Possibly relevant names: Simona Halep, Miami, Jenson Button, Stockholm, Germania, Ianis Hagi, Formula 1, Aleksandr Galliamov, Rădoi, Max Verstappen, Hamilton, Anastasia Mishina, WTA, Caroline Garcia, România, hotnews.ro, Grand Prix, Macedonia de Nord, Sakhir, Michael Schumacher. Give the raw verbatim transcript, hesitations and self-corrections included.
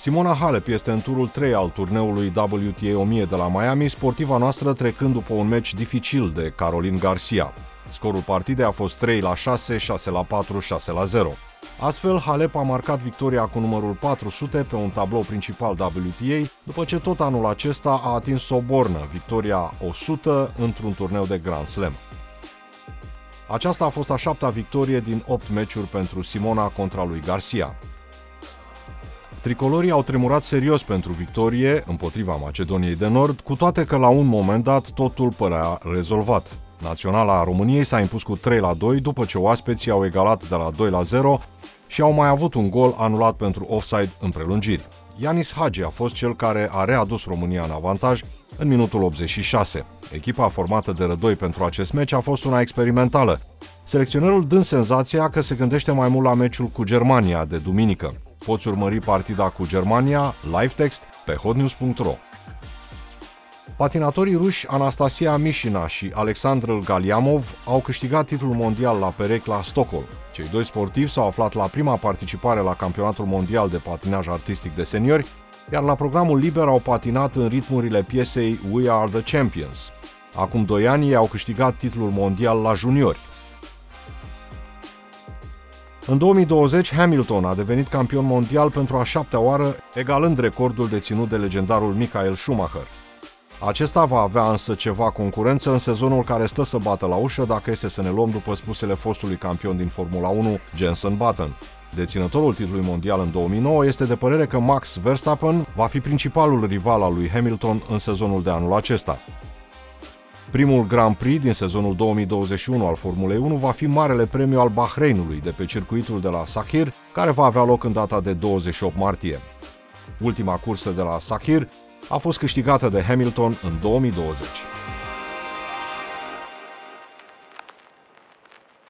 Simona Halep este în turul trei al turneului W T A o mie de la Miami, sportiva noastră trecând după un meci dificil de Caroline Garcia. Scorul partidei a fost trei la șase, șase la patru, șase la zero. Astfel, Halep a marcat victoria cu numărul patru sute pe un tablou principal W T A, după ce tot anul acesta a atins o bornă, victoria o sută, într-un turneu de Grand Slam. Aceasta a fost a șaptea victorie din opt meciuri pentru Simona contra lui Garcia. Tricolorii au tremurat serios pentru victorie împotriva Macedoniei de Nord, cu toate că la un moment dat totul părea rezolvat. Naționala a României s-a impus cu trei la doi după ce oaspeții au egalat de la doi la zero și au mai avut un gol anulat pentru offside în prelungiri. Ianis Hagi a fost cel care a readus România în avantaj în minutul optzeci și șase. Echipa formată de Rădoi pentru acest meci a fost una experimentală, selecționerul dând senzația că se gândește mai mult la meciul cu Germania de duminică. Poți urmări partida cu Germania, live text, pe hotnews punct ro. Patinatorii ruși Anastasia Mishina și Aleksandr Galliamov au câștigat titlul mondial la perechi la Stockholm. Cei doi sportivi s-au aflat la prima participare la Campionatul Mondial de Patinaj Artistic de Seniori, iar la programul liber au patinat în ritmurile piesei We Are The Champions. Acum doi ani ei au câștigat titlul mondial la juniori. În două mii douăzeci, Hamilton a devenit campion mondial pentru a șaptea oară, egalând recordul deținut de legendarul Michael Schumacher. Acesta va avea însă ceva concurență în sezonul care stă să bată la ușă, dacă este să ne luăm după spusele fostului campion din Formula unu, Jenson Button. Deținătorul titlului mondial în două mii nouă este de părere că Max Verstappen va fi principalul rival al lui Hamilton în sezonul de anul acesta. Primul Grand Prix din sezonul două mii douăzeci și unu al Formulei unu va fi Marele Premiu al Bahreinului de pe circuitul de la Sakhir, care va avea loc în data de douăzeci și opt martie. Ultima cursă de la Sakhir a fost câștigată de Hamilton în două mii douăzeci.